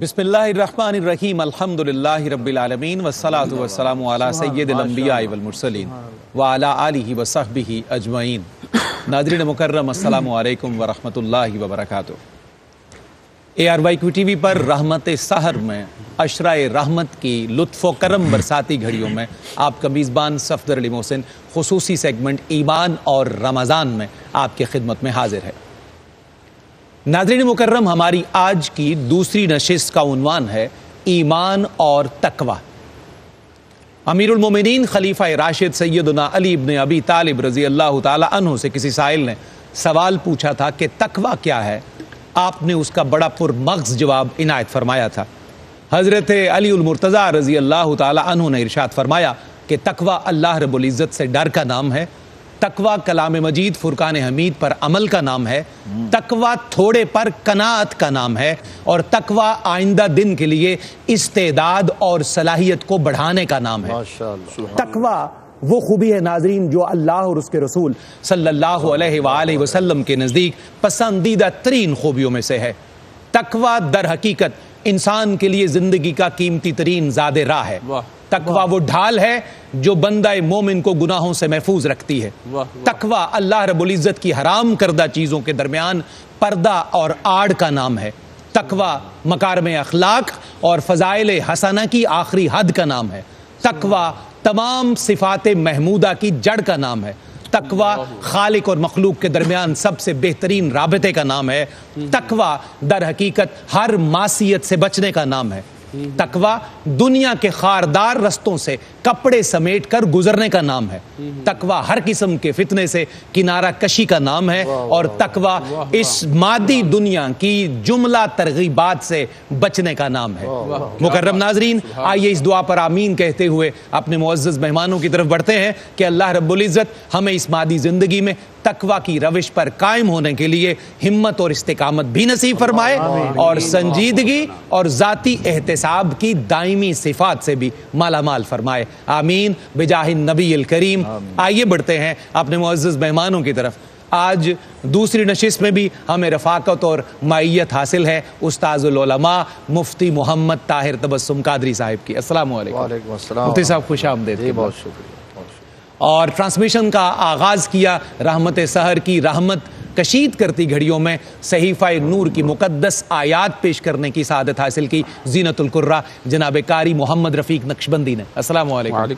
बिस्मिल्लाहिर्रहमानिर्रहीम अल्हम्दुलिल्लाहि रब्बिल आलमीन वस्सलातु वस्सलामु अला सय्यदिल अंबिया वल मुरसलीन व अला आलिहि व सहबिहि अजमईन। नाज़रीन मुकर्रम, अस्सलामु अलैकुम व रहमतुल्लाहि व बरकातुहू। आर वाई क्यू टीवी पर रहमत सहर में अशराए रहमत की लुत्फ़ व करम बरसाती घड़ियों में आपका मेज़बान सफदर अली मोहसिन खुसूसी सेगमेंट ईमान और रमज़ान में आपकी खिदमत में हाजिर है। नाज़रीन मुकर्रम, हमारी आज की दूसरी नशिस्त का उन्वान है ईमान और तकवा। अमीरुल मोमिनीन खलीफा राशिद सैयदना अली इब्ने अभी तालिब रज़ी अल्लाह ताला अन्हु से किसी साइल ने सवाल पूछा था कि तकवा क्या है। आपने उसका बड़ा पुरमग़ज़ जवाब इनायत फरमाया था। हज़रत अली उल मुर्तज़ा रज़ी अल्लाह ताला अन्हु ने इरशाद फरमाया कि तकवा अल्लाह रब्बुल इज़्ज़त से डर का नाम है, तकवा कलाम मजीद फुरकान हमीद पर अमल का नाम है, तकवा थोड़े पर कनात का नाम है और तकवा आइंदा दिन के लिए इस्तेदाद और सलाहियत को बढ़ाने का नाम है। तकवा वो खूबी है नाजरीन जो अल्लाह और उसके रसूल सल्लल्लाहु अलैहि वसल्लम के नज़दीक पसंदीदा तरीन खूबियों में से है। तकवा दर हकीकत इंसान के लिए जिंदगी का कीमती तरीन ज़ादे राह है। तकवा वो ढाल है जो बंदा मोमिन को गुनाहों से महफूज रखती है। तकवा अल्लाह रब्बुल इज़्ज़त की हराम करदा चीज़ों के दरमियान पर्दा और आड़ का नाम है। तकवा मकारमे अखलाक और फजाइल हसना की आखिरी हद का नाम है। तकवा तमाम सिफाते महमूदा की जड़ का नाम है। तकवा खालिक और मखलूक के दरमियान सबसे बेहतरीन राबते का नाम है। तकवा दर हकीकत हर मासियत से बचने का नाम है। तकवा दुनिया के खारदार रस्तों से कपड़े समेट कर गुजरने का नाम है। तकवा हर किस्म के फितने से किनारा कशी का नाम है और तकवा इस मादी दुनिया की जुमला तरगीबात से बचने का नाम है। मुकर्रम नाजरीन, आइए इस दुआ पर आमीन कहते हुए अपने मुअज़्ज़ज़ मेहमानों की तरफ बढ़ते हैं कि अल्लाह रब्बुल इज़्ज़त हमें इस मादी जिंदगी में तकवा की रविश पर कायम होने के लिए हिम्मत और इस्तिकामत भी नसीब फरमाए और संजीदगी और ज़ाती एहतसाब की दायमी सिफात से भी मालामाल फरमाए। आमीन बिजाहिन नबील करीम। आइए बढ़ते हैं अपने मुअज़्ज़ज़ मेहमानों की तरफ। आज दूसरी नशिस्त में भी हमें रफाकत और माइयत हासिल है उस्ताजुल उलमा मुफ्ती मोहम्मद ताहिर तबस्सुम कादरी साहब की। अस्सलाम वालेकुम मुफ्ती साहब, खुश आमदेद। बहुत शुक्रिया। और ट्रांसमिशन का आगाज़ किया रहमत सहर की रहमत कशीद करती घड़ियों में सहीफ़ा नूर की मुकद्दस आयात पेश करने की सआदत हासिल की जीनतुल कुर्रा जनाब कारी मोहम्मद रफीक नक्शबंदी ने। अस्सलाम वालेकुम। कारी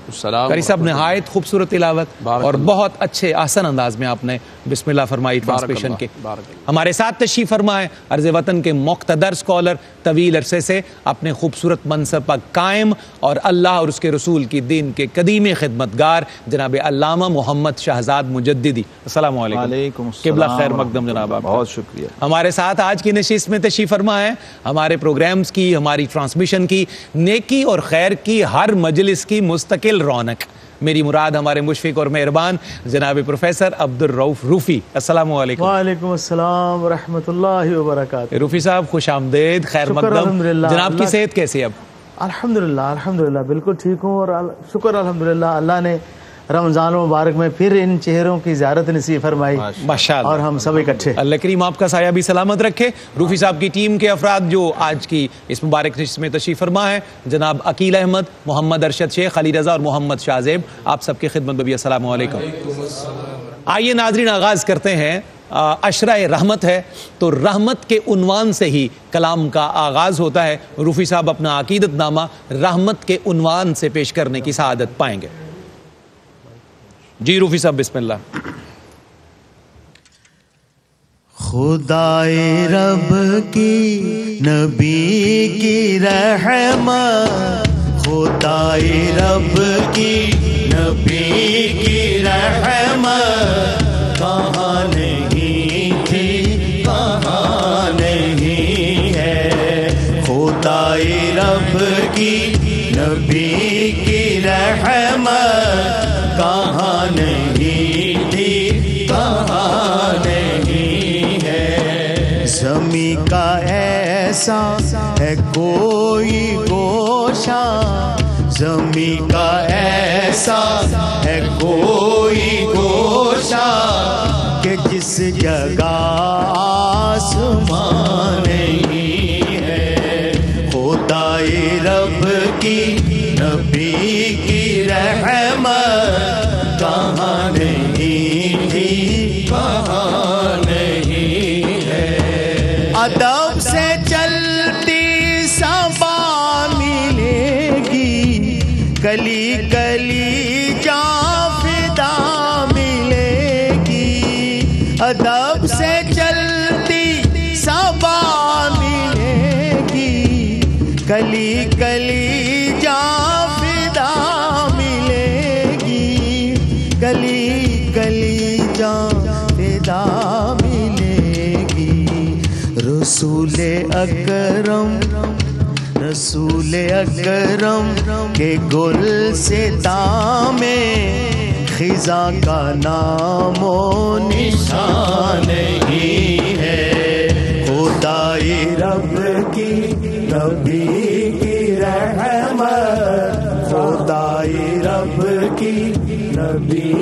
साहब, नहायत खूबसूरत तिलावत और बहुत अच्छे आसन अंदाज में आपने बिस्मिल्लाह फरमाई ट्रांसमिशन के। हमारे साथ तशरीफ़ फरमाए अर्ज़ वतन के मुक़्तदर स्कॉलर, तवील अरसे से अपने खूबसूरत मनसब पर कायम और अल्लाह और उसके रसूल की दीन के कदीमे खिदमतगार जनाब अलामा मोहम्मद शहजाद मुजद्दिदी। अस्सलाम वालेकुम। क़िबला खैर मक़दम जनाब आपका। बहुत शुक्रिया। हमारे साथ आज की नशिस्त में तशरीफ़ फरमा है। हमारे प्रोग्राम्स की, हमारी ट्रांसमिशन की, नेकी और खैर की हर मजलिस की मुस्तकिल रौनक मेरी मुराद हमारे मुशफ़िक़ और मेहरबान जनाब प्रोफेसर अब्दुर्रऊफ रूफी। अस्सलाम वालेकुम। वालेकुम अस्सलाम व रहमतुल्लाहि व बरकातहू। रूफी साहब, खुश आमदेद, खैर मक़दम। जनाब की सेहत कैसी है अब? अल्हम्दुलिल्लाह अल्हम्दुलिल्लाह बिल्कुल ठीक हूँ और शुक्र अल्हम्दुलिल्लाह अल्लाह ने रमज़ान मुबारक में फिर इन चेहरों की ज़ियारत नसीब फरमाई माशाअल्लाह और हम सब इकट्ठे। अल्लाह करीम आपका साया भी सलामत रखे। रूफी साहब की टीम के अफराद जो आज की इस मुबारक नशिस्त में तशरीफ़ फरमा है जनाब अकील अहमद, मोहम्मद अरशद, शेख अली रजा और मोहम्मद शाज़िब, आप सबके खिदमत में भी अस्सलाम वालेकुम। आइए नाजरीन आगाज़ करते हैं। अशराए रहमत है तो रहमत के उन्वान से ही कलाम का आगाज़ होता है। रूफी साहब अपना अक़ीदतनामा रहमत के उन्वान से पेश करने की सआदत पाएंगे। जी रूफी साहब बिस्मिल्लाह। खुदाए रब की नबी की रहमत, खुदाए रब की नबी की रहमत कहाँ नहीं थी कहाँ नहीं है। खुदाए रब की नबी की रहमत कहाँ नहीं थी कहाँ नहीं है। ज़मीं का ऐसा है कोई गोशा, ज़मीं का ऐसा है कोई गोशा कि जिस जगह आसमान नहीं है। आए रब की नबी की रहमत कहाँ नहीं थी कहाँ नहीं है। अदब से चलती सबा मिलेगी, गली गली जाफिदा मिलेगी। अदब से चलती सबा मिलेगी, गली गली जाफिदा मिलेगी। गली गली जाफिदा मिलेगी। रसूले अकरम रसूले अकरम के गुल से दामे खिजा का नामो निशान ही है। खुदाई रब की नबी की रहमत, खुदाई रब की नबी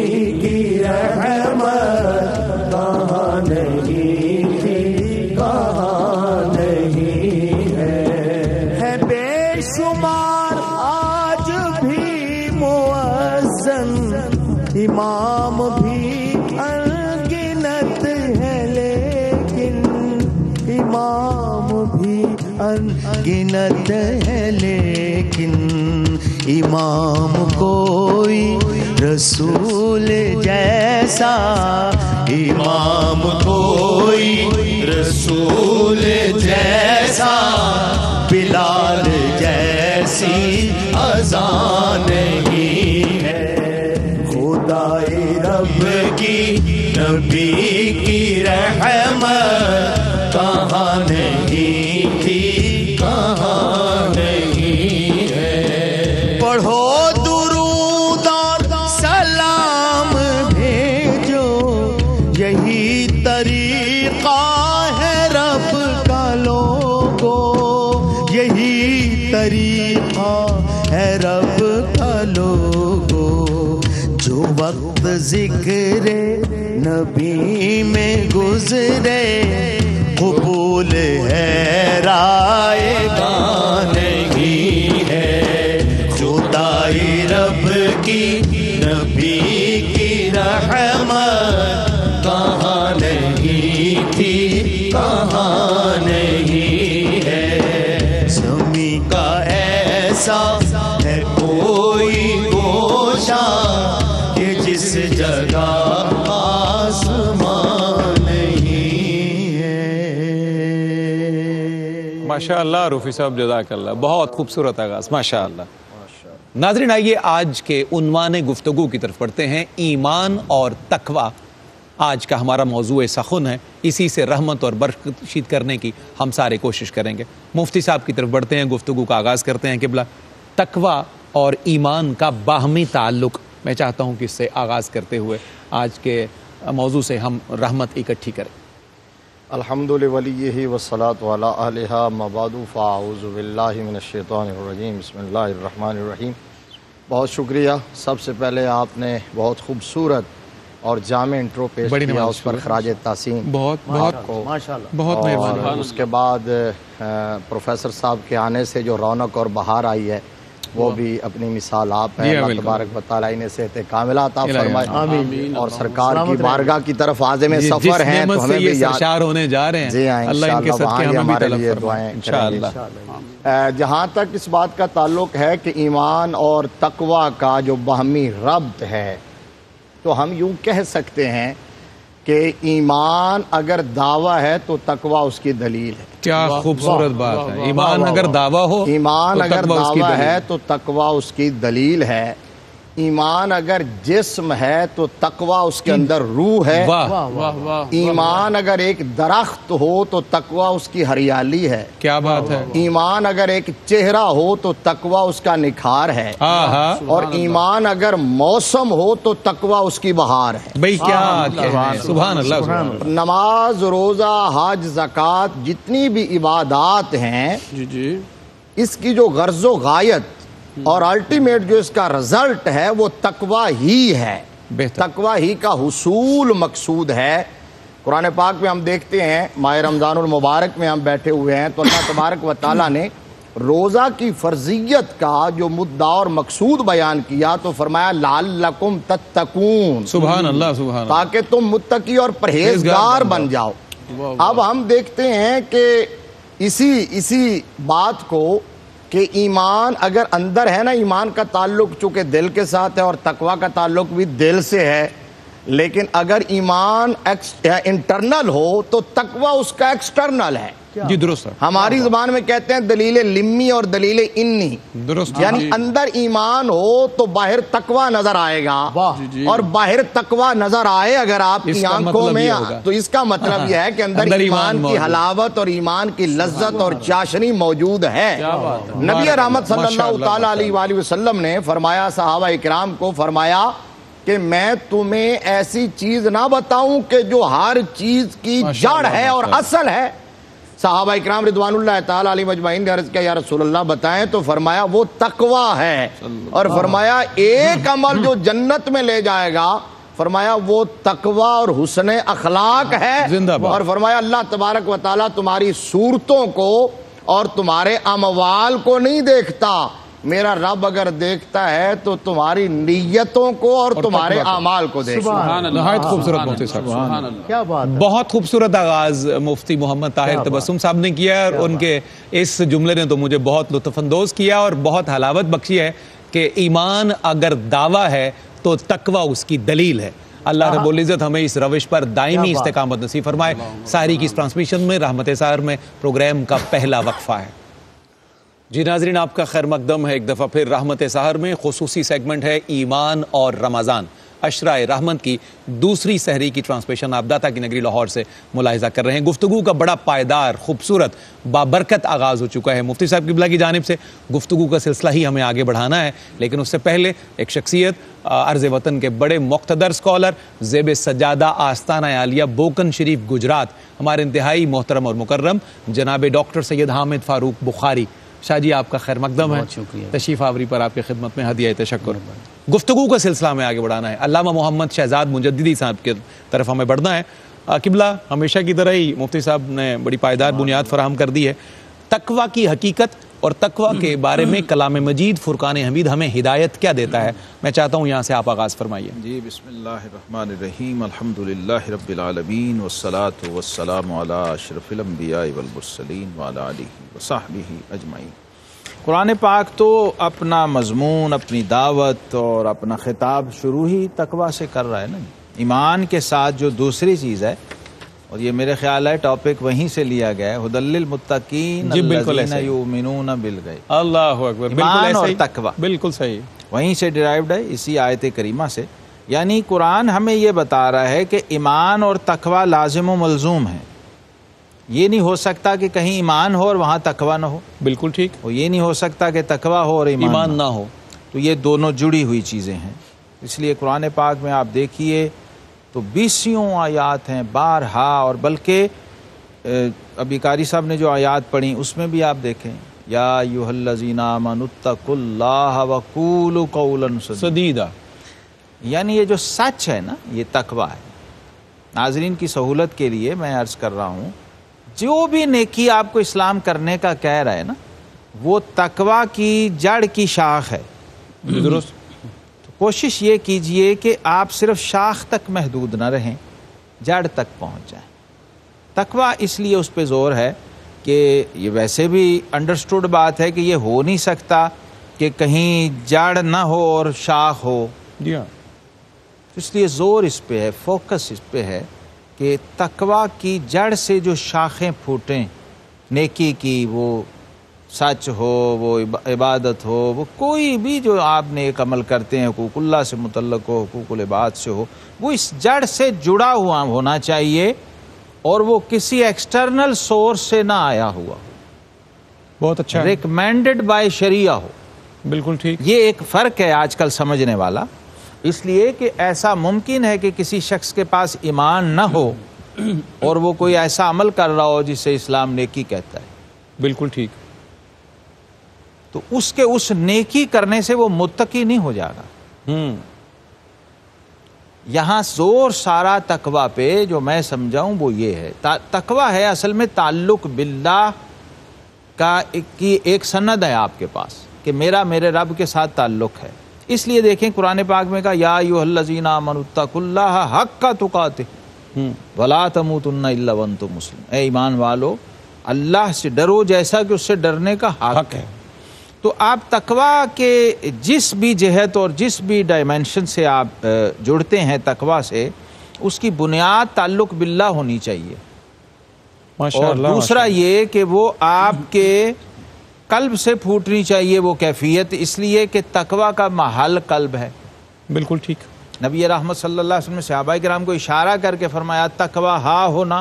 की रहमत कहाँ नहीं थी कहाँ नहीं। बेशुमार आज भी मुअज्जन इमाम भी अनगिनत है, लेकिन इमाम भी अनगिनत है, लेकिन इमाम कोई रसूल जैसा, इमाम कोई रसूल जैसा, बिलाल जैसी अजान नहीं है। खुदाए रब की नबी की रहमत कहाँ नहीं थी कहाँ नहीं है। पढ़ो दुरूद और सलाम भेजो, यही तरीका है रब का लोगों, यही तरीक़ा है रब का लोगों। जो वक्त जिक्रे नबी में गुजरे कबूल है राय नहीं है। खुदाई रब की नबी की रहमत कहाँ नहीं थी कहाँ नहीं है। का ऐसा है कोई गोशा ये जिस जगह आसमान नहीं है। माशाअल्लाह रूफी साहब जज़ाकल्लाह, बहुत खूबसूरत आगाज़ माशाअल्लाह। नाज़रीन आइए आज के उन्वाने गुफ्तगू की तरफ पढ़ते हैं। ईमान और तकवा आज का हमारा मौजूए सखुन है, इसी से रहमत और बरकशीद करने की हम सारे कोशिश करेंगे। मुफ्ती साहब की तरफ बढ़ते हैं, गुफ्तगू का आगाज़ करते हैं। किबला तकवा और ईमान का बाहमी ताल्लुक, मैं चाहता हूं कि इससे आगाज़ करते हुए आज के मौजू से हम रहमत इकट्ठी करें। अल्हम्दुलिल्लाह वलिय्ही वस्सलातु अला अहलिहा मबादु फ़ाऊज़ु बिल्लाहि मिनश शैतानिर रजीम बिस्मिल्लाहिर रहमानिर रहीम। बहुत शुक्रिया, सबसे पहले आपने बहुत खूबसूरत और जामे इंट्रो पेश किया, उस पर खराजे तासीम बहुत बहुत माशाल्लाह बहुत मेहरबानी। उसके बाद प्रोफेसर साहब के आने से जो रौनक और बहार आई है वो भी अपनी मिसाल आप है। अल्लाह तबारक व तआला इन्हें सेहत कामिला अता फरमाए और सरकार की बारगाह की तरफ आज़म सफर हैं तो हमें भी याद होने जा रहे हैं। जी हां इंशाल्लाह हमारे लिए दुआएं इंशाल्लाह। जहां तक इस बात का ताल्लुक है कि ईमान और तकवा का जो बाहमी रब्त है तो हम यूँ कह सकते हैं कि ईमान अगर दावा है तो तकवा उसकी दलील है। क्या खूबसूरत बात है, ईमान अगर दावा हो, ईमान अगर दावा है तो तकवा उसकी दलील है। ईमान अगर जिस्म है तो तकवा उसके अंदर रूह है। ईमान अगर एक दरख्त हो तो तकवा उसकी हरियाली है। क्या बात है। ईमान अगर एक चेहरा हो तो तकवा उसका निखार है। और ईमान अगर मौसम हो तो तकवा उसकी बहार है। भाई क्या सुभान अल्लाह। नमाज, रोज़ा, हज, ज़कात जितनी भी इबादात हैं इसकी जो गर्ज़ व गायत और अल्टीमेट जो इसका रिजल्ट है वो तकवा ही है। तकवा ही का हुसूल मकसूद है। कुरान पाक में हम देखते हैं माह रमज़ानुल मुबारक में हम बैठे हुए हैं तो अल्लाह तबारक व तआला ने रोज़ा की फर्जियत का जो मुद्दा और मकसूद बयान किया तो फरमाया लअल्लकुम तत्तकून, सुभान अल्लाह सुभान, ताकि तुम मुत्तकी और परहेजगार बन जाओ। अब हम देखते हैं कि इसी बात को कि ईमान अगर अंदर है ना, ईमान का ताल्लुक चूँकि दिल के साथ है और तकवा का ताल्लुक भी दिल से है, लेकिन अगर ईमान इंटरनल हो तो तकवा उसका एक्सटर्नल है। जी दुरुस्त, हमारी जुबान में कहते हैं दलीले लिम्मी और दलीले इन्नी, दुरुस्त, यानी अंदर ईमान हो तो बाहर तकवा नजर आएगा और बाहर तकवा नजर आए अगर आपकी आंखों में, तो इसका मतलब यह है कि अंदर ईमान की हलावत और ईमान की लज्जत और चाशनी मौजूद है। नबी रहमत सल्लल्लाहु तआला अलैहि वसल्लम ने फरमाया, सहाबा इकराम को फरमाया कि मैं तुम्हें ऐसी चीज ना बताऊं कि जो हर चीज की जड़ है और असल है। सहाबा इकराम रिदवानुल्लाह ताला अलैहि मजमईन ने अर्ज किया, या रसूलल्लाह बताएं, तो फरमाया वो तकवा है। और फरमाया एक अमल जो जन्नत में ले जाएगा, फरमाया वो तकवा और हुस्न अखलाक है। और फरमाया अल्लाह तबारक व ताला तुम्हारी सूरतों को और तुम्हारे अमवाल को नहीं देखता, मेरा रब अगर देखता है तो तुम्हारी नीयतों को और तुम्हारे अमाल को देखता है। बहुत खूबसूरत मुफ्ती साहब, क्या बात है, बहुत खूबसूरत आगाज मुफ्ती मोहम्मद ताहिर तबस्सुम साहब ने किया है और उनके इस जुमले ने तो मुझे बहुत लुत्फअंदोज किया और बहुत हलावत बख्शी है कि ईमान अगर दावा है तो तकवा उसकी दलील है। अल्लाह रब्बुल इज़्ज़त हमें इस रविश पर दायमी इस्तेकामत नसीब फरमाए। सारी की इस ट्रांसमिशन में रहमत सार में प्रोग्राम का पहला वक्फा है। जी नाजरीन, आपका खैर मकदम है। एक दफ़ा फिर रहमत सहर में खुसूसी सेगमेंट है ईमान और रमज़ान, अशराए रहमत की दूसरी सहरी की ट्रांसमिशन आप दाता की नगरी लाहौर से मुलाहिजा कर रहे हैं। गुफ्तगू का बड़ा पायदार, खूबसूरत, बाबरकत आगाज़ हो चुका है। मुफ्ती साहब क़िबला की जानिब से गुफ्तगू का सिलसिला ही हमें आगे बढ़ाना है, लेकिन उससे पहले एक शख्सियत अर्ज़ वतन के बड़े मुख्तदर स्कॉलर, ज़ेब सज्जादा आस्ताना आलिया बोकन शरीफ गुजरात, हमारे इंतहाई मोहतरम और मुकर्रम जनाब डॉक्टर सैयद हामिद फारूक बुखारी शाहजी, आपका खैर मकदम है। तशरीफ आवरी पर आपकी खिदमत में हदिया तशक्कुर। गुफ्तगू का सिलसिला में आगे बढ़ाना है। अलामा मोहम्मद शहजाद मुजद्दिदी साहब के तरफ हमें बढ़ना है। किबला, हमेशा की तरह ही मुफ्ती साहब ने बड़ी पायदार बुनियाद फराहम कर दी है। तकवा की हकीकत और तकवा के बारे में कलाम मजीद फुरकान हमीद हमें हिदायत क्या देता है, मैं चाहता हूँ यहाँ से आप आगाज़ फरमाइए। जी बिस्मिल्लाह रहमान रहीम, अल्हम्दुलिल्लाह रब्बिल आलमीन, वस्सलातु वस्सलामु अला अशरफिल अंबिया वल मुरसलीन व अला आलिहि व सहबिहि अजमाइन। कुरान पाक तो अपना मजमून, अपनी दावत और अपना खिताब शुरू ही तकवा से कर रहा है ना, ईमान के साथ जो दूसरी चीज़ है, और ये मेरे ख्याल है टॉपिक वहीं से लिया गया है, हुदल्लिल मुत्तकीन अल्लज़ीना युमिनूना बिल गैब। अल्लाहू अकबर, ईमान और तकवा बिल्कुल सही, वहीं से डिराइव्ड है, इसी आयत करीमा से। यानी कुरान हमें ये बता रहा है कि ईमान और तकवा लाजिम व मलजूम है। ये नहीं हो सकता कि कहीं ईमान हो और वहाँ तकवा ना हो, बिल्कुल ठीक, और ये नहीं हो सकता कि तकवा हो और ईमान ना हो, तो ये दोनों जुड़ी हुई चीज़ें हैं। इसलिए कुरान पाक में आप देखिए तो बीसियों आयात हैं, बारहा, और बल्कि अभी कारी साहब ने जो आयात पढ़ी उसमें भी आप देखें, या अय्युहल्लज़ीना आमनुत्तकुल्लाह वक़ूलू क़ौलन सदीदा, यानी ये जो सच है ना, ये तकवा है। नाजरीन की सहूलत के लिए मैं अर्ज़ कर रहा हूँ, जो भी नेकी आपको इस्लाम करने का कह रहा है ना, वो तकवा की जड़ की शाख है। दुरुस्त, कोशिश ये कीजिए कि आप सिर्फ शाख तक महदूद ना रहें, जड़ तक पहुंच जाएं। तकवा इसलिए उस पर ज़ोर है कि ये वैसे भी अंडरस्टूड बात है कि ये हो नहीं सकता कि कहीं जड़ ना हो और शाख हो, जी हाँ, इसलिए ज़ोर इस पे है, फोकस इस पे है कि तकवा की जड़ से जो शाखें फूटें, नेकी की, वो सच हो, वो इबादत हो, वो कोई भी जो आप नेक अमल करते हैं, हुकूकुल्लाह से मुतल्लक हो, हुकूकुल इबाद से हो, वो इस जड़ से जुड़ा हुआ होना चाहिए और वो किसी एक्सटर्नल सोर्स से ना आया हुआ हो। बहुत अच्छा, रिकमेंडेड बाय शरिया हो, बिल्कुल ठीक। ये एक फ़र्क है आजकल समझने वाला, इसलिए कि ऐसा मुमकिन है कि किसी शख्स के पास ईमान ना हो और वो कोई ऐसा अमल कर रहा हो जिसे इस्लाम नेकी कहता है, बिल्कुल ठीक, तो उसके उस नेकी करने से वो मुत्तकी नहीं हो जाएगा। यहाँ जोर सारा तकवा पे जो मैं समझाऊं वो ये है, तकवा है असल में ताल्लुक बिल्लाह का की एक सनद है आपके पास कि मेरा मेरे रब के साथ ताल्लुक़ है। इसलिए देखें कुरान पाक में कहा या अय्युहल्लज़ीना आमनुत्तकुल्लाहा हक्का तुकातिह वला तमूतुन्ना इल्ला वंतुम मुस्लिम। ए ईमान वालो, अल्लाह से डरो जैसा कि उससे डरने का हक है। तो आप तकवा के जिस भी जहत और जिस भी डायमेंशन से आप जुड़ते हैं तकवा से, उसकी बुनियाद ताल्लुक़ बिल्ला होनी चाहिए। और दूसरा ये कि वो आपके कल्ब से फूटनी चाहिए वो कैफियत, इसलिए कि तकवा का महल कल्ब है। बिल्कुल ठीक। नबी रहमत सल्लल्लाहु अलैहि वसल्लम ने सहाबाए किराम को इशारा करके फरमाया तकवा हा होना,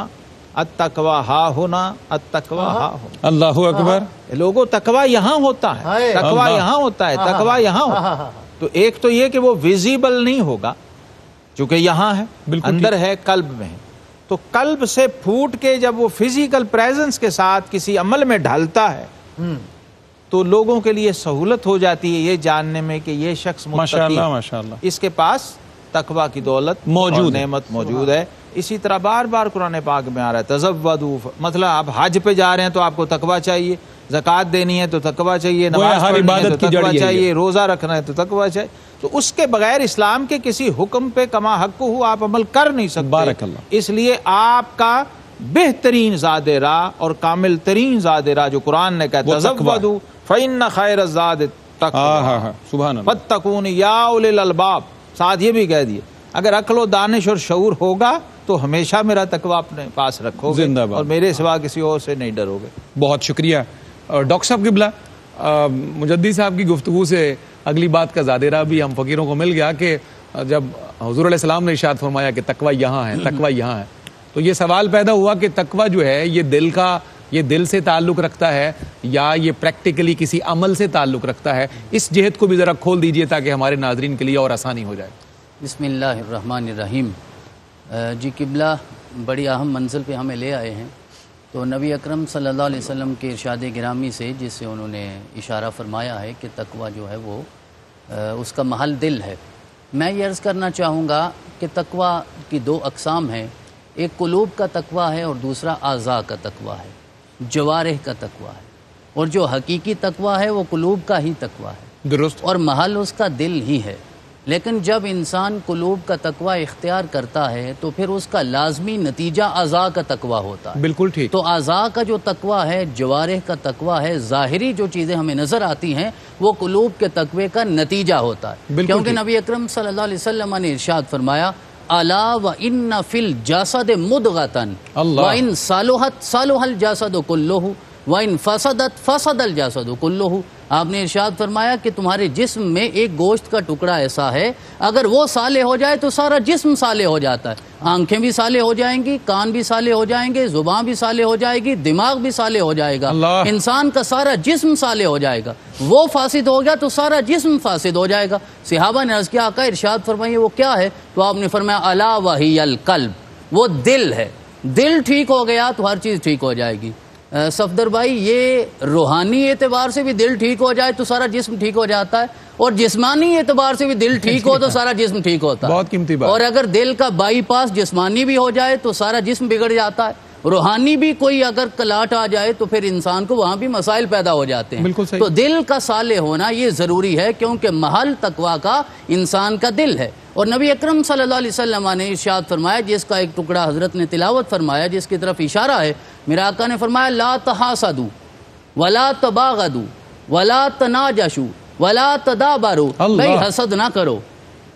अत्तकवा हा होना, अत्तकवा हा होना। अल्लाहू अकबर। लोगों तकवा यहाँ होता है, तकवा यहाँ होता है, तकवा यहाँ होता है। तो एक तो ये कि वो विजिबल नहीं होगा चूँकि यहाँ है, अंदर है, कल्ब में है। तो कल्ब से फूट के जब वो फिजिकल प्रेजेंस के साथ किसी अमल में ढलता है तो लोगों के लिए सहूलत हो जाती है ये जानने में कि ये शख्स माशाल्लाह माशाल्लाह इसके पास तकवा की दौलत मौजूद, नेमत मौजूद है। इसी तरह बार बार कुरान पाक में आ रहा है तज़व्वदू, मतलब आप हज पे जा रहे हैं तो आपको तकवा चाहिए, ज़कात देनी है तो तकवा चाहिए, नमाज पढ़नी है तो तकवा चाहिए, रोज़ा रखना है तो तकवा चाहिए। तो उसके बगैर इस्लाम के किसी हुक्म पे कमा हक़ हो आप अमल कर नहीं सकते। इसलिए आपका बेहतरीन ज़ादेरा और कामिल तरीन ज़ादेरा जो कुरान ने कहा तज़व्वदू फ़इन्न ख़ैर ज़ाद तक़वा फ़त्तकून या उलिल अलबाब। साथ ये भी कह दिए अगर अक्ल दानिश और शऊर होगा तो हमेशा मेरा तकवा अपने पास रखोगे और मेरे सिवा किसी और से नहीं डरोगे। बहुत शुक्रिया डॉक्टर साहब क़िबला। मुजद्दी साहब की गुफ्तगू से अगली बात का ज़ादेरा भी हम फ़कीरों को मिल गया कि जब हुज़ूर अलैहिस्सलाम ने इरशाद फरमाया कि तकवा यहाँ है, तकवा यहाँ है, तो ये सवाल पैदा हुआ कि तकवा जो है ये दिल का, ये दिल से ताल्लुक़ रखता है या ये प्रैक्टिकली किसी अमल से ताल्लुक़ रखता है? इस जहत को भी ज़रा खोल दीजिए ताकि हमारे नाजरीन के लिए और आसानी हो जाए। बिस्मिल्लाहिर्रहमानिर्रहीम। जी किबला, बड़ी अहम मंजिल पे हमें ले आए हैं। तो नबी अकरम सल्लल्लाहु अलैहि वसल्लम के इरशादे गिरामी से जिससे उन्होंने इशारा फरमाया है कि तकवा जो है वो उसका महल दिल है। मैं ये अर्ज़ करना चाहूँगा कि तकवा की दो अकसाम हैं, एक कुलूब का तकवा है और दूसरा आज़ा का तकवा है, जवारह का तकवा है। और जो हकीकी तकवा है वो कुलूब का ही तकवा है, दुरुस्त, और महल उसका दिल ही है। लेकिन जब इंसान कुलूब का तकवा इख्तियार करता है तो फिर उसका लाजमी नतीजा आज़ा का तकवा होता है। बिल्कुल ठीक। तो आज़ा का जो तकवा है, जवारह का तकवा है, ज़ाहिरी जो चीज़ें हमें नज़र आती हैं वो कुलूब के तकवे का नतीजा होता है। क्योंकि नबी अकरम सल्लल्लाहु अलैहि वसल्लम ने इरशाद फरमाया अला व इन्ना फिल जासद मुदगतन व इन सालुहत सालुहल जासद कुल्लुहु व इन फसदत फसदल जासद कुल्लुहु। आपने इरशाद फरमाया कि तुम्हारे जिस्म में एक गोश्त का टुकड़ा ऐसा है अगर वो साले हो जाए तो सारा जिस्म साले हो जाता है। आंखें भी साले हो जाएंगी, कान भी साले हो जाएंगे, जुबान भी साले हो जाएगी, दिमाग भी साले हो जाएगा, इंसान का सारा जिस्म साले हो जाएगा। वो फासिद हो गया तो सारा जिस्म फासिद हो जाएगा। सहाबा ने अर्ज़ किया आका इरशाद फरमाइए वो क्या है? तो आपने फरमाया अला वहियल कल्ब, वो दिल है। दिल ठीक हो गया तो हर चीज़ ठीक हो जाएगी। सफदर भाई, ये रूहानी एतबार से भी दिल ठीक हो जाए तो सारा जिस्म ठीक हो जाता है और जिस्मानी एतबार से भी दिल ठीक हो तो सारा जिस्म ठीक होता है। बहुत कीमती बात। और अगर दिल का बाईपास जिस्मानी भी हो जाए तो सारा जिस्म बिगड़ जाता है, रूहानी भी कोई अगर कलाट आ जाए तो फिर इंसान को वहाँ भी मसाइल पैदा हो जाते हैं। बिल्कुल सही। तो दिल का साले होना ये ज़रूरी है क्योंकि महल तकवा का इंसान का दिल है। और नबी अकरम सल्लल्लाहु अलैहि वसल्लम ने इरशाद फरमाया, जिसका एक टुकड़ा हज़रत ने तिलावत फरमाया जिसकी तरफ इशारा है, मेरा आका ने फरमाया ला तहासदू वला तबागदू वला तनाजशू वला तदाबरू। भाई हसद ना करो,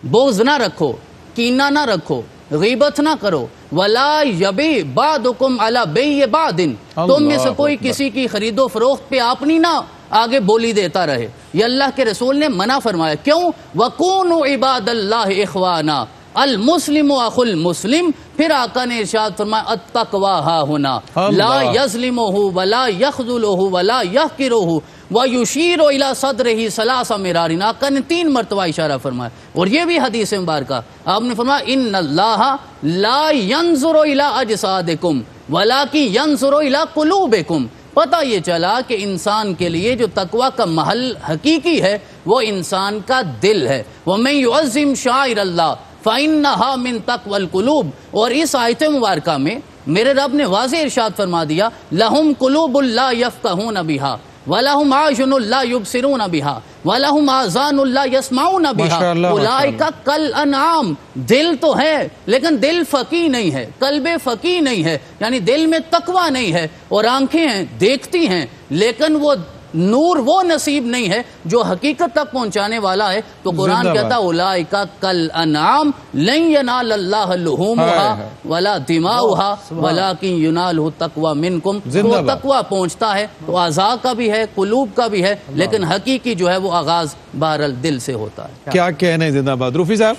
बोझ ना रखो, कीना ना रखो, गीबत ना करो। वला यबी बादुकुम अला बेय बादिन, तुम में से कोई किसी की खरीदो फरोख्त पे आपनी ना आगे बोली देता रहे। ये अल्लाह के रसूल ने मना फरमाया। क्यों? वकूनु इबादल्लाह इख्वाना अल मुस्लिमु अखुल मुस्लिम। फिर आका ने इरशाद फरमाया अत्तकवा हा हुना ला यज़लिमुहु वला यखज़ुलुहु वला यहकिरुहु व युशीरु इला सदरिही सलासा मिरारिन। आका ने 3 मरतबा इशारा फरमाया। और ये भी हदीस मुबारका आपने फरमाया इन्नल्लाहा ला यंजुरु इला अजसादिकुम वलाकिन यंजुरु इला कुलूबिकुम। पता ये चला कि इंसान के लिए जो तकवा का महल हकीकी है वो इंसान का दिल है। व मैं युअज़्ज़िम शाइर अल्लाह फ़इन्नहा मिन तक़वल कुलूब। और इस आयत मुबारका में मेरे रब ने वाज़े इरशाद फरमा दिया, लहुम कुलूबुल ला यफ़क़हून बिहा वलहुम आयुनुल ला युबसिरून बिहा वलहुम आज़ानुल ला यस्माऊन बिहा उलाइका कल अनआम। दिल तो है लेकिन दिल फ़की नहीं है, कल्बे फ़की नहीं है, यानी दिल में तकवा नहीं है। और आंखें हैं, देखती हैं, लेकिन वो नूर वो नसीब नहीं है जो हकीकत तक पहुंचाने वाला है। तो कुरान कहता उलाइका कल अनाम लन यनाल अल्लाह लुहूमुहा वला दिमाउहा वलाकिन युनालहु तकवा मिनकुम। तो तकवा पहुंचता है तो आज़ा का भी है, कुलूब का भी है, लेकिन हकीकी जो है वो आगाज बहरल दिल से होता है। क्या कहना है, जिंदाबाद। रूफी साहब,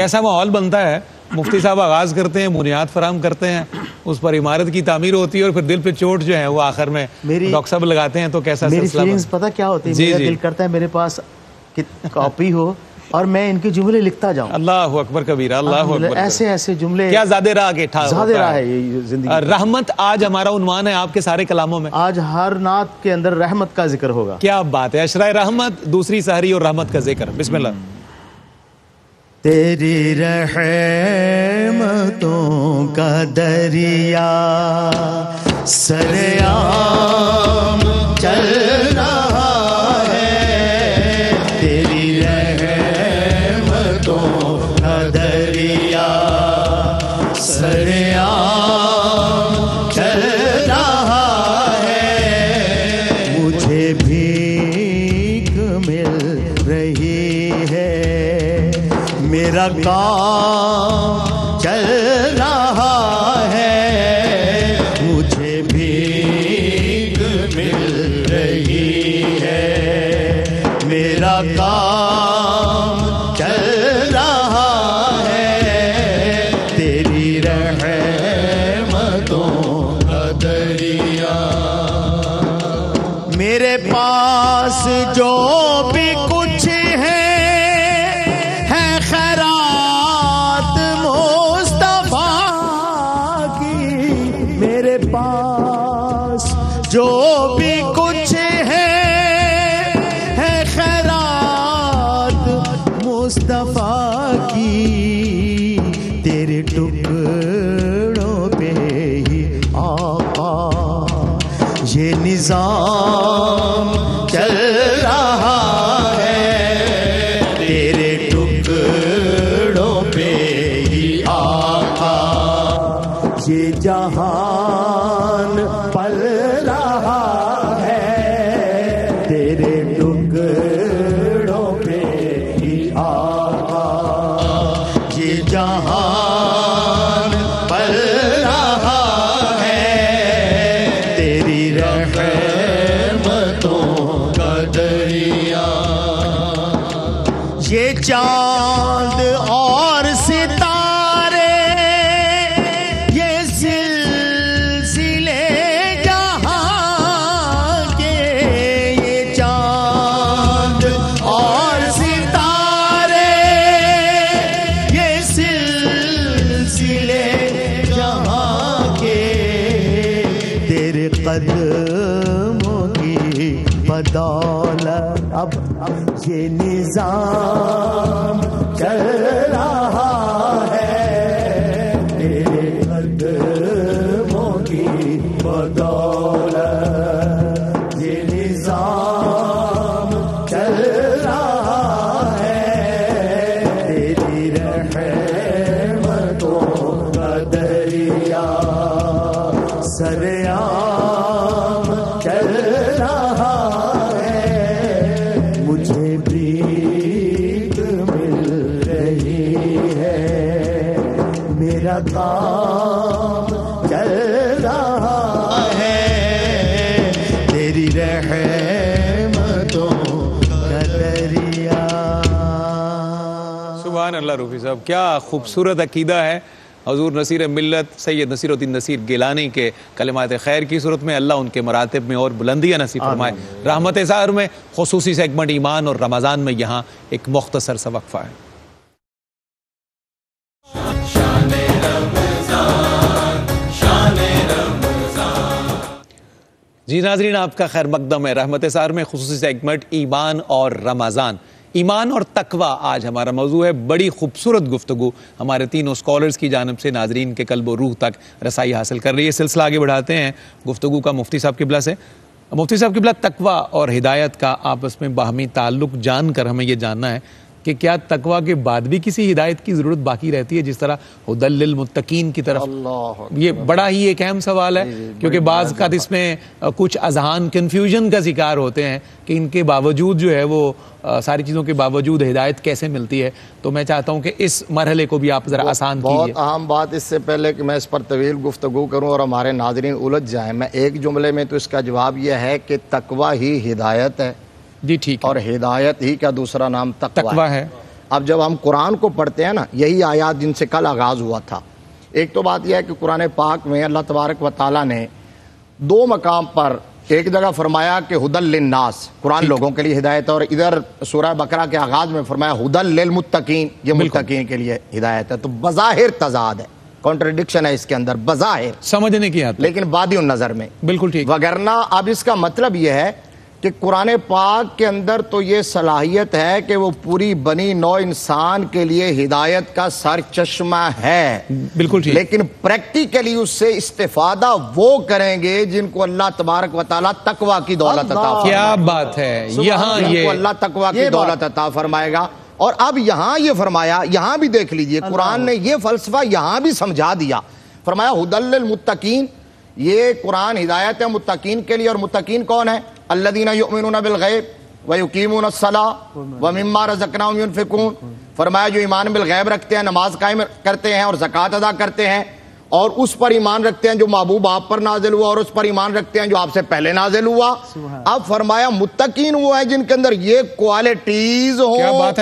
कैसा माहौल बनता है? मुफ्ती साहब आगाज़ करते हैं, बुनियाद फराम करते हैं, उस पर इमारत की तामीर होती है, और फिर दिल पे चोट जो है वो आखिर में डॉक्टर साहब लगाते हैं। तो कैसा मेरी फीलिंग्स पता क्या होती है? मेरा दिल करता है मेरे पास कॉपी हो और मैं इनके जुमले लिखता जाऊं। अल्लाह अकबर कबीरा, अल्लाह अकबर। ऐसे ऐसे जुमले क्या ज़्यादा राह के ठा ज़्यादा राह है जिंदगी। रहमत आज हमारा उन्वान है आपके सारे कलामों में। आज हर नात के अंदर रहमत का जिक्र होगा। क्या बात है, अशराए रहमत, दूसरी सहरी और रहमत का जिक्र। बिस्मिल्लाह। तेरी रहमतों का दरिया सरेआम चल रहा है, तेरी रहमतों का दरिया सरेआम चल रहा है, मुझे भीख मिल रही है, मेरा काम चल रहा है, मुझे भीख मिल रही है, मेरा काम चल रहा है, तेरी रहमतों का दरिया। मेरे पास जो भी कुछ है निजाम चल रहा है, तेरे टुकड़ों पे ही आका ये जहान पल रहा है, तेरे टुकड़ों पे ही आका ये जहान पल रहा है, तेरी ये चांद और सितारे ये सिलसिले जहां के, ये चांद और सितारे ये सिलसिले जहां के, तेरे कदमों की बदौलत अब ये निजाम चल रहा है, तेरे कदमों की बदौलत ये निजाम चल रहा है, तेरी रहमतों का दरिया सरेआम चल रहा है, मुझे भीख मिल रही है, मेरा काम चल रहा है, तेरी रहमतों का दरिया। सुभान अल्लाह। रूफी साहब, क्या खूबसूरत अकीदा है हुज़ूर नसीर मिल्लत सैयद नज़ीरुद्दीन नज़ीर गिलानी के कलिमात खैर की सूरत में। अल्लाह उनके मरातब में और बुलंदियाँ नसीब फरमाए। रहमत ज़ाहिर में ख़ुसूसी सेगमेंट ईमान और रमज़ान में यहाँ एक मुख्तसर सा वक्फ़ा है। जी नाज़रीन, आपका खैर मकदम है। रहमत ज़ाहिर में ख़ुसूसी सेगमेंट ईमान और रमज़ान, ईमान और तकवा आज हमारा मौजू है। बड़ी खूबसूरत गुफ्तगू हमारे तीनों स्कॉलर्स की जानब से नाजरीन के कल्ब और रूह तक रसाई हासिल कर रही है। सिलसिला आगे बढ़ाते हैं गुफ्तगू का मुफ्ती साहब किबला से। मुफ्ती साहब किबला, तकवा और हिदायत का आपस में बाहमी ताल्लुक जानकर हमें यह जानना है कि क्या तकवा के बाद भी किसी हिदायत की ज़रूरत बाकी रहती है, जिस तरह हुदल लिल मुत्तकीन की तरफ? ये बड़ा ही एक अहम सवाल है, क्योंकि बाज़ का इसमें कुछ अजहान कन्फ्यूजन का शिकार होते हैं कि इनके बावजूद जो है वो सारी चीज़ों के बावजूद हिदायत कैसे मिलती है। तो मैं चाहता हूँ कि इस मरहले को भी आप ज़रा आसान कीजिए। बहुत अहम बात, इससे पहले कि मैं इस पर तवील गुफ्तगू करूँ और हमारे नाज़रीन उलझ जाएँ, मैं एक जुमले में तो इसका जवाब यह है कि तकवा ही हिदायत है। जी ठीक है। और हिदायत ही का दूसरा नाम तकवा है। अब जब हम कुरान को पढ़ते हैं ना, यही आयात जिनसे कल आगाज़ हुआ था, एक तो बात यह है कि कुरान पाक में अल्लाह तबारक व ताला ने दो मकाम पर, एक जगह फरमाया कि हुदल लिन्नास, कुरान लोगों के लिए हिदायत है, और इधर सूरह बकरा के आगाज़ में फरमाया हुदल लिल मुत्तकीन, ये मुत्तकीन के लिए हिदायत है। तो बज़ाहिर तजाद है, कॉन्ट्रडिक्शन है इसके अंदर बज़ाहिर, समझने की आदत, लेकिन बादी नज़र में बिल्कुल ठीक वगरना। अब इसका मतलब यह है कि कुरान पाक के अंदर तो ये सलाहियत है कि वो पूरी बनी नौ इंसान के लिए हिदायत का सर चश्मा है, बिल्कुल ठीक, लेकिन प्रैक्टिकली उससे इस्तेफादा वो करेंगे जिनको अल्लाह तबारक व ताला तकवा की दौलत अता फरमाएगा। क्या बात है, यहाँ ये अल्लाह तकवा की दौलत अता फरमाएगा। और अब यहाँ ये फरमाया, यहाँ भी देख लीजिए, कुरान ने ये फलसफा यहाँ भी समझा दिया, फरमाया हुदल लिल मुत्तकीन, ये कुरान हिदायत है मुत्तकीन के लिए। और मुत्तकीन कौन है? अल्लज़ीना युमिनूना बिलग़ैब व युक़ीमूना अस्सलाह व मिम्मा रज़क़नाहुम युनफ़िक़ून। फरमाया जो ईमान बिलग़ैब रखते हैं, नमाज कायम करते हैं और ज़कात अदा करते हैं, और उस पर ईमान रखते हैं जो महबूब आप पर नाजिल हुआ, और उस पर ईमान रखते हैं जो आपसे पहले नाजिल हुआ। अब फरमाया मुत्तकीन वो है जिनके अंदर ये क्वालिटीज हो,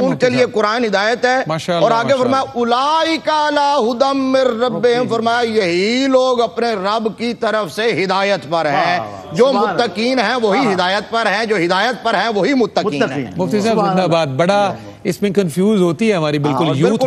उनके लिए कुरान हिदायत है। और आगे फरमाया उलाइका अला हुदम मिर रब्बिहिम, फरमाया यही लोग अपने रब की तरफ से हिदायत पर हैं। जो मुत्तकीन है वही हिदायत पर है, जो हिदायत पर है वही मुत्तकीन है। मुफ्ती साहब जिंदाबाद। बड़ा इसमें कंफ्यूज होती है हमारी बिल्कुल यूथ, बहुत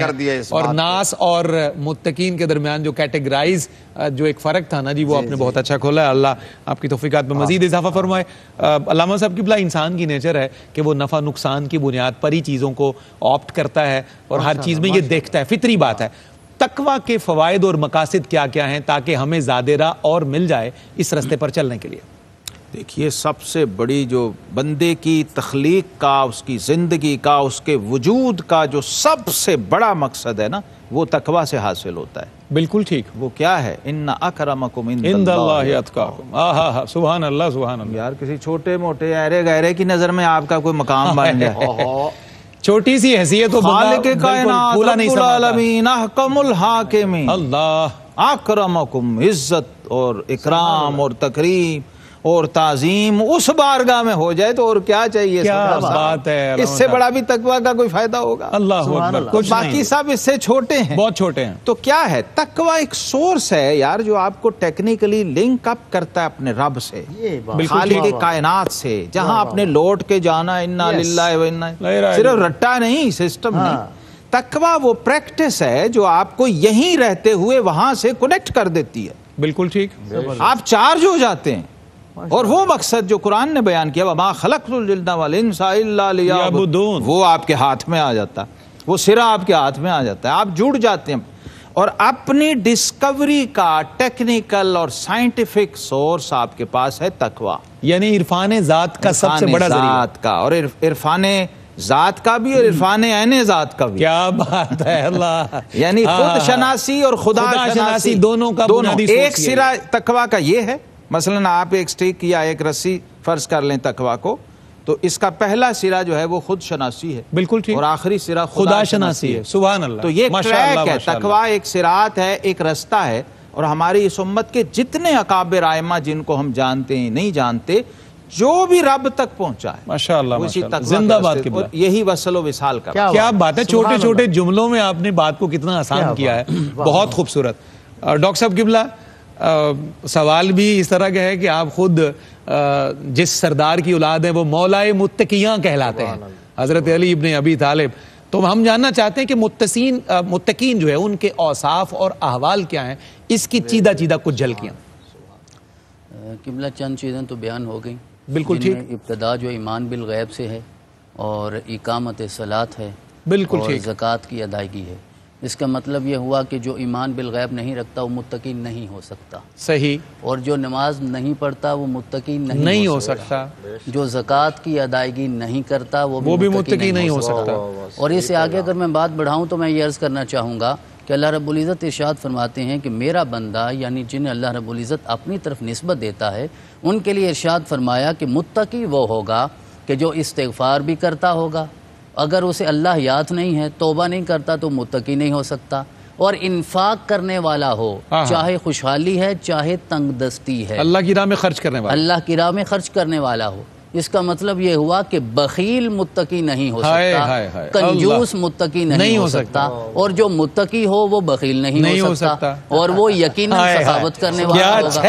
कर दिया है। और नास और मुत्तकीन के दरमियान जो कैटेगराइज जो एक फ़र्क था ना जी, वो आपने बहुत अच्छा खोला है। अल्लाह आपकी तौफीकात में मज़ीद इजाफा फरमाए। अल्लामा साहब की भला इंसान की नेचर है कि वो नफ़ा नुकसान की बुनियाद पर ही चीज़ों को ऑप्ट करता है और हर चीज़ में ये देखता है, फितरी बात है। तकवा के फ़वाइद और मकासद क्या क्या हैं ताकि हमें ज़्यादा राह और मिल जाए इस रास्ते पर चलने के लिए? देखिए, सबसे बड़ी जो बंदे की तख्लीक का, उसकी ज़िंदगी का, उसके वजूद का जो सबसे बड़ा मकसद है ना, वो तकवा से हासिल होता है। बिल्कुल ठीक। वो क्या है? इन्ना अकरमकुम इंदल्लाहि अतकाकुम। आहा, सुभान अल्लाह, सुभान अल्लाह। यार किसी छोटे मोटे ऐरे गैरे की नज़र में आपका कोई मकाम बन जाए, छोटी सी हैसियत हो, अकरमकुम इज्जत और इकराम और तकरीम और ताज़ीम उस बारगाह में हो जाए तो और क्या चाहिए? क्या बात है। इससे बड़ा भी तकवा का कोई फायदा होगा? अल्लाह अकबर। कुछ बाकी सब इससे छोटे हैं, बहुत छोटे हैं। तो क्या है? तकवा एक सोर्स है यार जो आपको टेक्निकली लिंक अप करता है अपने रब से, खालिक़े कायनात से, जहाँ आपने लौट के जाना। इन्ना लिल्लाहि व इन्ना इलैहि। सिर्फ रट्टा नहीं, सिस्टम नहीं, तकवा वो प्रैक्टिस है जो आपको यहीं रहते हुए वहां से कनेक्ट कर देती है। बिल्कुल ठीक, आप चार्ज हो जाते हैं। और वो मकसद जो कुरान ने बयान किया, वमा खलक़तुल जिन्न वल इंसा इल्ला लियअबुदून, वो आपके हाथ में आ जाता, वो सिरा आपके हाथ में आ जाता है, आप जुड़ जाते हैं। और अपनी डिस्कवरी का टेक्निकल और साइंटिफिक सोर्स आपके पास है तकवा, यानी इरफान ज़ात का सबसे बड़ा ज़रिया का, और इरफान ज़ात का भी और इरफान ऐन ज़ात का भी। क्या बात है अल्लाह। यानी खुद शनासी और खुदा शनासी दोनों का, दोनों एक सिरा तकवा का ये है। मसलन आप एक स्टिक या एक रस्सी फर्ज कर लें तकवा को, तो इसका पहला सिरा जो है वो खुद शनासी है। बिल्कुल ठीक। और आखिरी सिरा खुदा शनासी है। सुभान अल्लाह। तो ये ट्रैक है, तकवा एक सिरात है, एक रास्ता है। और हमारी इस उम्मत के जितने अकाबिर आइमा जिनको हम जानते हैं, नहीं जानते, जो भी रब तक पहुंचा है, माशाल्लाह, उसी तक जिंदाबाद के बाद यही वसलो विसाल का। क्या बात है, छोटे छोटे जुमलों में आपने बात को कितना आसान किया है, बहुत खूबसूरत। डॉक्टर साहब किबला, सवाल भी इस तरह का है कि आप खुद जिस सरदार की औलाद है वो मौलाए मुत्तकियां कहलाते हैं, हज़रत अली इब्ने अभी तालिब। तो हम जानना चाहते हैं कि मुत्तकीन जो है उनके औसाफ और अहवाल क्या हैं, इसकी चीदा चीदा कुछ झलकियाँ। किबला चंद चीज़ें तो बयान हो गई। बिल्कुल ठीक। इब्तदा जो ईमान बिल गैब से है और इकामत सलात है, बिल्कुल और ज़कात की अदायगी है। इसका मतलब यह हुआ कि जो ईमान बिलगैब नहीं रखता वो मुत्तकी नहीं हो सकता, सही, और जो नमाज नहीं पढ़ता वो मुत्तकी नहीं हो सकता। जो ज़कात की अदायगी नहीं करता वो भी मुत्तकी नहीं हो सकता। और इससे आगे अगर मैं बात बढ़ाऊं तो मैं ये अर्ज़ करना चाहूँगा कि अल्लाह रब्बुल इज़्ज़त इरशाद फरमाते हैं कि मेरा बंदा, यानी जिन्हें अल्लाह रब्बुल इज़्ज़त अपनी तरफ निस्बत देता है, उनके लिए इरशाद फरमाया कि मुत्तकी वो होगा कि जो इस्तिग़फ़ार भी करता होगा, अगर उसे अल्लाह याद नहीं है, तौबा नहीं करता तो मुत्तकी नहीं हो सकता, और इन्फाक करने वाला हो, चाहे खुशहाली है चाहे तंगदस्ती है, अल्लाह की राह में खर्च करने वाला, अल्लाह की राह में खर्च करने वाला हो। इसका मतलब ये हुआ कि बखील मुत्तकी नहीं हो सकता, कंजूस मुत्तकी नहीं हो सकता, और जो मुत्तकी हो वो बखील नहीं हो सकता, और वो यकीनन सखावत करने वाला होगा।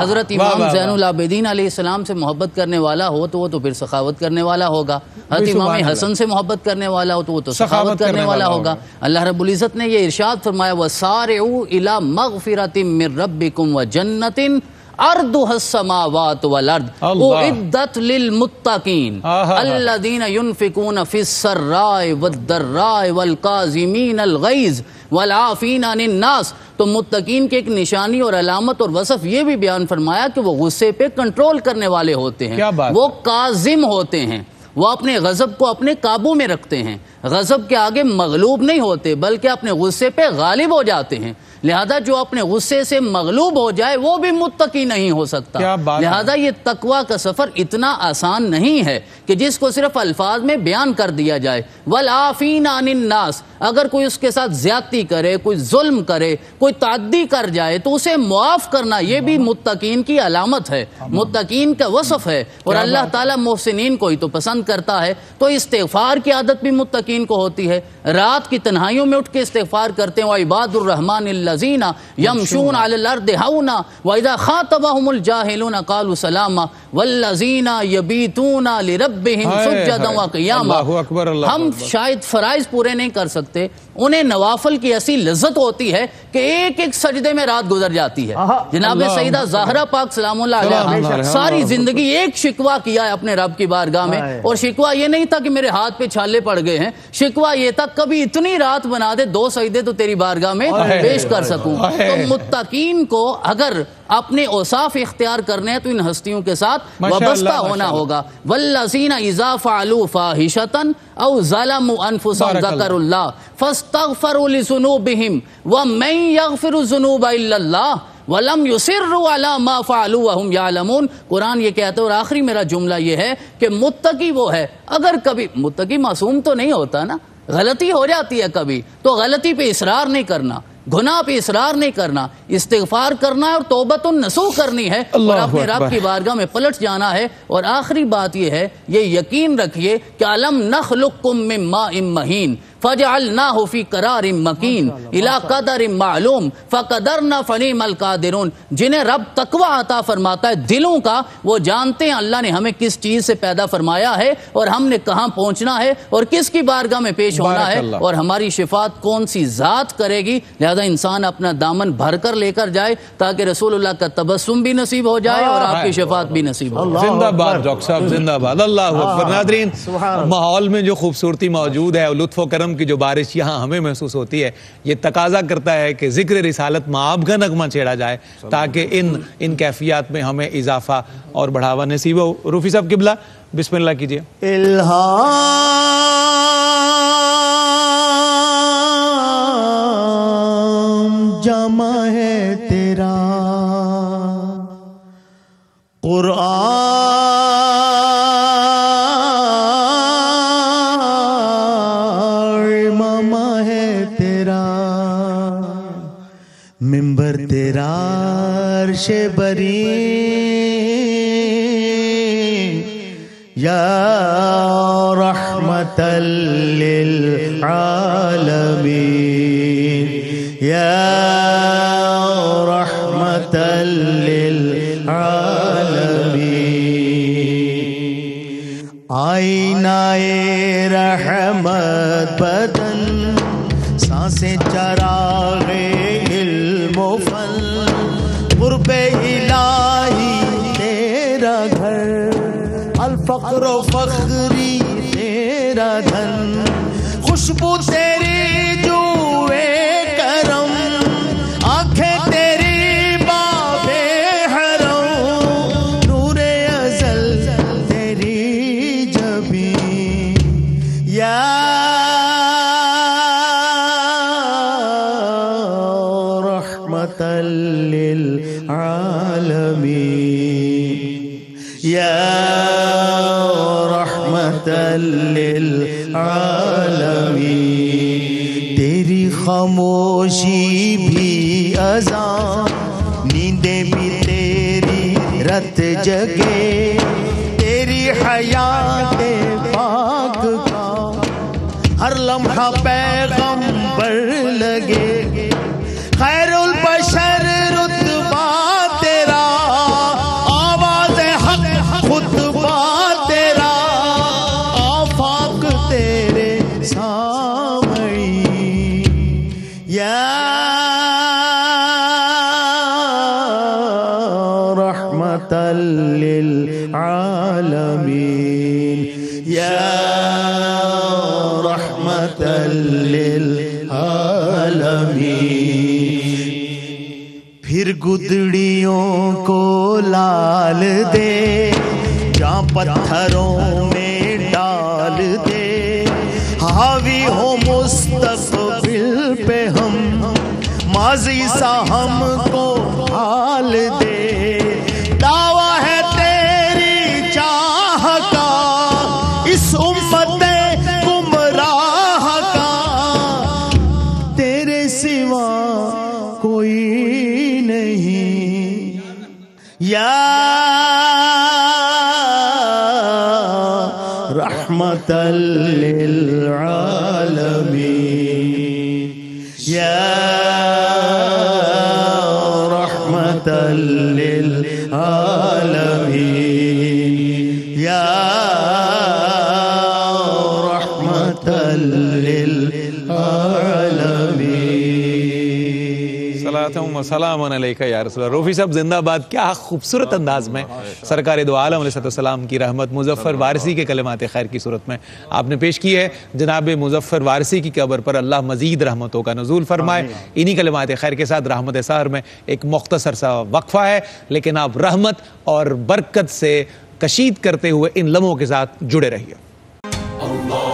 हजरत इमाम ज़ैनुल आबिदीन अलैहिस्सलाम से मोहब्बत करने वाला हो तो वो तो फिर सखावत करने वाला होगा, हजरत इमाम हसन से मोहब्बत करने वाला हो तो वो तो सखावत करने वाला होगा। अल्लाह रब्बुल इज़्ज़त ने ये इरशाद फरमाया वसारिउ इला मग़फ़िरतिम मिर रब्बिकुम व जन्नतिन फ़िस्सर्राए। तो मुत्तकीन की एक निशानी और अलामत और वसफ ये भी बयान फरमाया कि वो गुस्से पे कंट्रोल करने वाले होते हैं, वो काज़िम होते हैं, वो अपने गज़ब को अपने काबू में रखते हैं, गज़ब के आगे मगलूब नहीं होते बल्कि अपने गुस्से पे गालिब हो जाते हैं। लिहाजा जो अपने गुस्से से मगलूब हो जाए वो भी मुत्तकी नहीं हो सकता। लिहाजा ये तकवा का सफ़र इतना आसान नहीं है कि जिसको सिर्फ अल्फाज में बयान कर दिया जाए। वल आफ़ीन अनिन्नास, अगर कोई उसके साथ ज़्यादती करे, कोई जुल्म करे, कोई ताद्दी कर जाए तो उसे मुआफ़ करना, ये भी मुत्तकीन की अलामत है, मुत्तकीन का वसफ़ है, और अल्लाह ताला मोहसिनीन को ही तो पसंद करता है। तो इस्तिग़फ़ार की आदत भी मुत्तकीन को होती है, रात की तन्हाइयों में उठ के इस्तिग़फ़ार करते हैं। इबादुर्रहमान अल्लज़ीना यमशूना अलल अर्दि हौना व इज़ा ख़ातबहुमुल जाहिलूना क़ालू सलामा वल्लज़ीना यबीतूना लिरब्बिहिम सुज्जदन व क़ियामा। हम शायद फ़राइज़ पूरे नहीं कर सकते, उन्हें नवाफल की ऐसी लज्जत होती है कि एक एक सजदे में रात गुजर जाती है। जनाब सईदा ज़ाहरा पाक सलामुल्लाह अलैहा सारी जिंदगी एक शिकवा किया है अपने रब की बारगाह में, और शिकवा ये नहीं था कि मेरे हाथ पे छाले पड़ गए हैं, शिकवा ये था कभी इतनी रात बना दे दो सजदे तो तेरी बारगाह में पेश कर सकूं। तो मुत्तकीन को अगर अपने औसाफ इख्तियार करने हैं तो इन हस्तियों के साथ वाबस्ता होना होगा। वल्लज़ीना इज़ा फ़अलू फ़ाहिशतन औ ज़लमू अनफ़ुसहुम ज़करुल्लाह फ़ास्तग़फ़रू लिज़ुनूबिहिम व मन यग़फ़िरु ज़ुनूबा इल्लल्लाह वलम युसिर्रु अला मा फ़अलू व हुम यालमून। कुरान ये कहता है, और आखिरी मेरा जुमला ये है कि मुत्तकी वो है, अगर कभी मुत्तकी मासूम तो नहीं होता ना, गलती हो जाती है कभी, तो गलती पे इसरार नहीं करना, गुनाह पे इसरार नहीं करना, इस्तिग़फ़ार करना है और तौबतुन नसूह करनी है, और अपने रब की बारगाह में पलट जाना है। और आखिरी बात यह है, ये यकीन रखिए कि अलम नख़लुक़कुम मिन माइन महीन फ़जअल्नाहु फ़ी क़रारिम मकीन इला क़दरिम मालूम फ़क़दरना फ़निअमल क़ादिरून। जिन्हें रब तकवा अता फरमाता है दिलों का, वो जानते हैं अल्लाह ने हमें किस चीज़ से पैदा फरमाया है और हमने कहाँ पहुँचना है और किसकी बारगाह में पेश होना है, और हमारी शिफात कौन सी ज़ात करेगी। लिहाजा इंसान अपना दामन भर कर लेकर जाए ताकि रसूलुल्लाह का तबस्सुम भी नसीब हो जाए और आपकी शिफात भी नसीब हो। जिंदाबाद डॉक्टर साहब, जिंदाबाद। अल्लाह अकबर। नाज़रीन, माहौल में जो खूबसूरती मौजूद है, लुत्फ़ व करम की जो बारिश यहाँ हमें महसूस होती है, ये तकाजा करता है कि जिक्र रिसालत माआब का नगमा छेड़ा जाए ताकि इन कैफियत में हमें इजाफा और बढ़ावा नसीब हो। रूफी साहब किबला बिस्मिल्लाह कीजिए। इल्हाम जमा है तेरा, कुरान मिंबर तेरा, अर्शे बरी या रहमतल लिल आलमीन, या रहमतल लिल आलमीन, आईनाए रहमत बदन सांसें चरागे फख्रो फख्री तेरा खुशबू तेरी जुए करम, आंखें तेरी बाबे हरम, नूरे अजल तेरी जबी या रहमतल लिल आलमीन या रहमतल लिल आलमी। तेरी खामोशी भी अज़ान, नींदें भी तेरी रत जगे, तेरी हयात पाक का हर लम्हा पैगंबर लगे। खैरुल बशर रुतबा तेरा, आवाज़ हक खुतबा तेरा, आफाक तेरे सामई या रहमतल लिल आलमीन या रहमतल लिल आलमीन। फिर गुदड़ियों को लाल दे, जहाँ पत्थरों में डाल दे, हावी हो मुस्तकबिल पे हम, माजी सा हमको हाल दे। दावा है तेरी चाह का, इस उम्मत गुमराह का, तेरे सिवा कोई नहीं या रहमतल लिल आलमीन या रहमतल लिल आलमीन या रहमतल लिल आलमीन। सलातुम व सलामुन अलैका या रसूल अल्लाह। रूफी साहब जिंदाबाद। क्या खूबसूरत अंदाज में सरकार दो आलम अलैहिस्सलाम की रहमत मुज़फ़र वारसी के कलमात खैर की सूरत में आपने पेश की है। जनाब मुज़फ़र वारसी की कब्र पर अल्लाह मज़ीद रहमतों का नज़ूल फरमाए। इन्हीं कलमात खैर के साथ रहमत सहर में एक मुख्तसर सा वक्फा है, लेकिन आप रहमत और बरकत से कशीद करते हुए इन लम्हों के साथ जुड़े रहिए।